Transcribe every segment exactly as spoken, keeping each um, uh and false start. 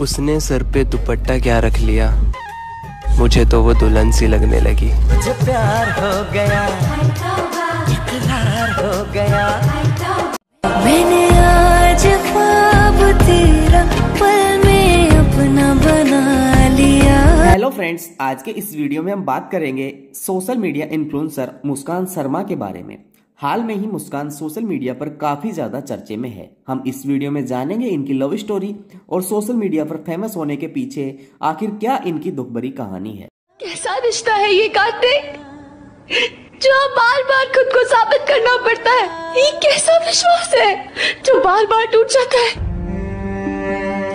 उसने सर पे दुपट्टा क्या रख लिया, मुझे तो वो दुल्हन सी लगने लगी। मुझे प्यार हो गया, इकरार हो गया। मैंने आज ख्वाब तेरा पल में अपना बना लिया। हेलो फ्रेंड्स, आज के इस वीडियो में हम बात करेंगे social media influencer Muskan Sharma के बारे में। हाल में ही मुस्कान सोशल मीडिया पर काफी ज्यादा चर्चे में है। हम इस वीडियो में जानेंगे इनकी लव स्टोरी और सोशल मीडिया पर फेमस होने के पीछे आखिर क्या इनकी दुखभरी कहानी है। कैसा रिश्ता है ये कार्तिक, जो बार बार खुद को साबित करना पड़ता है। ये कैसा विश्वास है जो बार बार टूट जाता है।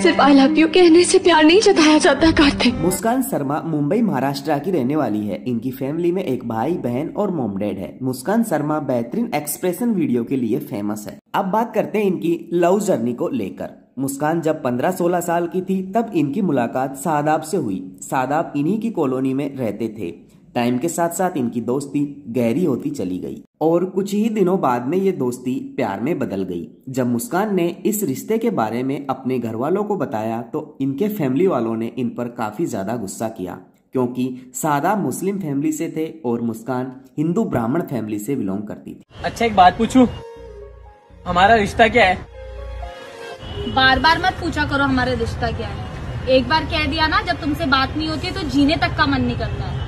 सिर्फ आई लव यू कहने से प्यार नहीं जताया जाता कार्तिक। मुस्कान शर्मा मुंबई महाराष्ट्र की रहने वाली है। इनकी फैमिली में एक भाई बहन और मॉम डैड है। मुस्कान शर्मा बेहतरीन एक्सप्रेशन वीडियो के लिए फेमस है। अब बात करते हैं इनकी लव जर्नी को लेकर। मुस्कान जब पंद्रह सोलह साल की थी तब इनकी मुलाकात सादाब से हुई। सादाब इन्हीं की कॉलोनी में रहते थे। टाइम के साथ साथ इनकी दोस्ती गहरी होती चली गई और कुछ ही दिनों बाद में ये दोस्ती प्यार में बदल गई। जब मुस्कान ने इस रिश्ते के बारे में अपने घर वालों को बताया तो इनके फैमिली वालों ने इन पर काफी ज्यादा गुस्सा किया, क्योंकि सादाब मुस्लिम फैमिली से थे और मुस्कान हिंदू ब्राह्मण फैमिली से बिलोंग करती थी। अच्छा एक बात पूछूं, हमारा रिश्ता क्या है? बार बार मत पूछा करो हमारा रिश्ता क्या है। एक बार कह दिया ना, जब तुमसे बात नहीं होती तो जीने तक का मन नहीं करता है।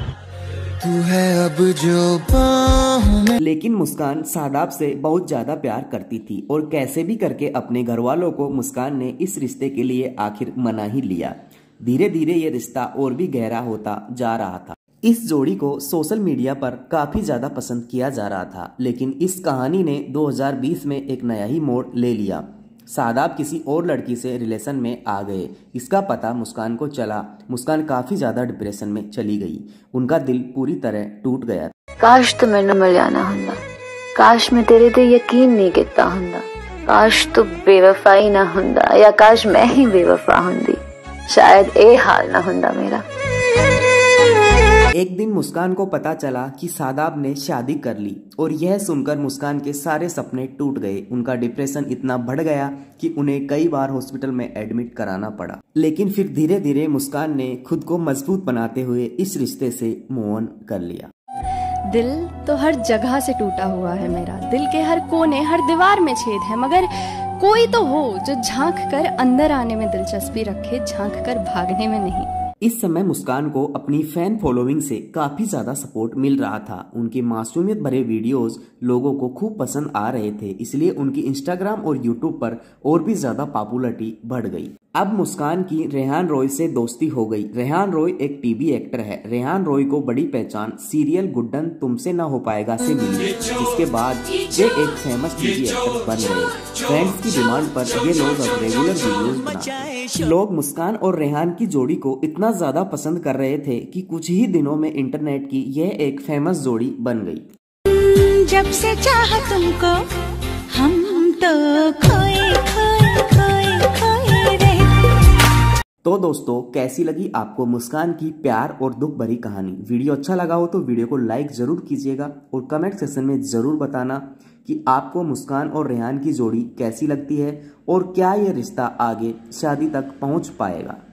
तू है अब जो बाहों। लेकिन मुस्कान सादाब से बहुत ज्यादा प्यार करती थी और कैसे भी करके अपने घर वालों को मुस्कान ने इस रिश्ते के लिए आखिर मना ही लिया। धीरे धीरे ये रिश्ता और भी गहरा होता जा रहा था। इस जोड़ी को सोशल मीडिया पर काफी ज्यादा पसंद किया जा रहा था, लेकिन इस कहानी ने दो हज़ार बीस में एक नया ही मोड़ ले लिया। सादाब किसी और लड़की से रिलेशन में आ गए। इसका पता मुस्कान को चला। मुस्कान काफी ज्यादा डिप्रेशन में चली गई। उनका दिल पूरी तरह टूट गया। काश तू मैनू मिल जाना हुंदा, काश मैं तेरे ते यकीन नहीं किया हुंदा, काश तू बेवफाई ना हुंदा, या काश मैं ही बेवफा हुंदी, शायद ये हाल ना हुंदा मेरा। एक दिन मुस्कान को पता चला कि सादाब ने शादी कर ली और यह सुनकर मुस्कान के सारे सपने टूट गए। उनका डिप्रेशन इतना बढ़ गया कि उन्हें कई बार हॉस्पिटल में एडमिट कराना पड़ा। लेकिन फिर धीरे धीरे मुस्कान ने खुद को मजबूत बनाते हुए इस रिश्ते से मूव ऑन कर लिया। दिल तो हर जगह से टूटा हुआ है मेरा, दिल के हर कोने हर दीवार में छेद है, मगर कोई तो हो जो झांक कर अंदर आने में दिलचस्पी रखे, झांक कर भागने में नहीं। इस समय मुस्कान को अपनी फैन फॉलोइंग से काफी ज्यादा सपोर्ट मिल रहा था। उनके मासूमियत भरे वीडियोस लोगों को खूब पसंद आ रहे थे, इसलिए उनकी इंस्टाग्राम और यूट्यूब पर और भी ज्यादा पॉपुलैरिटी बढ़ गई। अब मुस्कान की रेहान रॉय से दोस्ती हो गई। रेहान रॉय एक टीवी एक्टर है। रेहान रॉय को बड़ी पहचान सीरियल गुड्डन तुमसे ना हो पाएगा से मिली, जिसके बाद वे एक फेमस टीवी एक्टर बन गए। फ्रेंड्स की डिमांड पर ये लोग अब रेगुलर वीडियोस बनाते। लोग मुस्कान और रेहान की जोड़ी को इतना ज्यादा पसंद कर रहे थे कि कुछ ही दिनों में इंटरनेट की यह एक फेमस जोड़ी बन गई। जब से चाहा तुमको हम तो खोए खोए खोए खोए रहे। तो दोस्तों, कैसी लगी आपको मुस्कान की प्यार और दुख भरी कहानी? वीडियो अच्छा लगा हो तो वीडियो को लाइक जरूर कीजिएगा और कमेंट सेक्शन में जरूर बताना कि आपको मुस्कान और रेहान की जोड़ी कैसी लगती है और क्या यह रिश्ता आगे शादी तक पहुंच पाएगा।